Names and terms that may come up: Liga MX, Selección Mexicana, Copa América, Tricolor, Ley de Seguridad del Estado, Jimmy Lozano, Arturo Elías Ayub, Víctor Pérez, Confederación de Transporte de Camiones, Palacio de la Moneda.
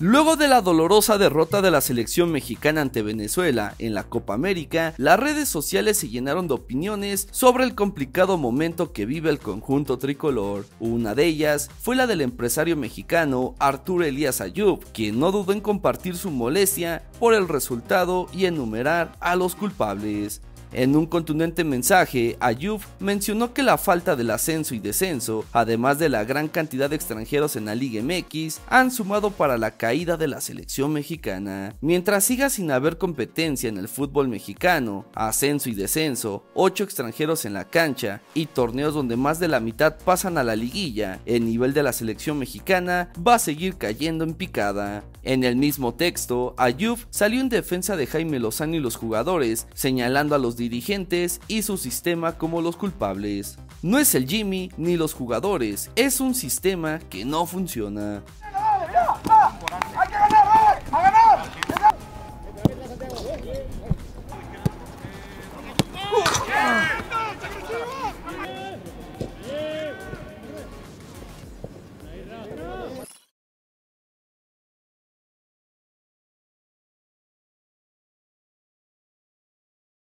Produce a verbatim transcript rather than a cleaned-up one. Luego de la dolorosa derrota de la selección mexicana ante Venezuela en la Copa América, las redes sociales se llenaron de opiniones sobre el complicado momento que vive el conjunto tricolor. Una de ellas fue la del empresario mexicano Arturo Elías Ayub, quien no dudó en compartir su molestia por el resultado y enumerar a los culpables. En un contundente mensaje, Ayub mencionó que la falta del ascenso y descenso, además de la gran cantidad de extranjeros en la Liga M X, han sumado para la caída de la selección mexicana. Mientras siga sin haber competencia en el fútbol mexicano, ascenso y descenso, ocho extranjeros en la cancha y torneos donde más de la mitad pasan a la liguilla, el nivel de la selección mexicana va a seguir cayendo en picada. En el mismo texto, Ayub salió en defensa de Jimmy Lozano y los jugadores, señalando a los dirigentes y su sistema como los culpables. No es el Jimmy ni los jugadores, es un sistema que no funciona.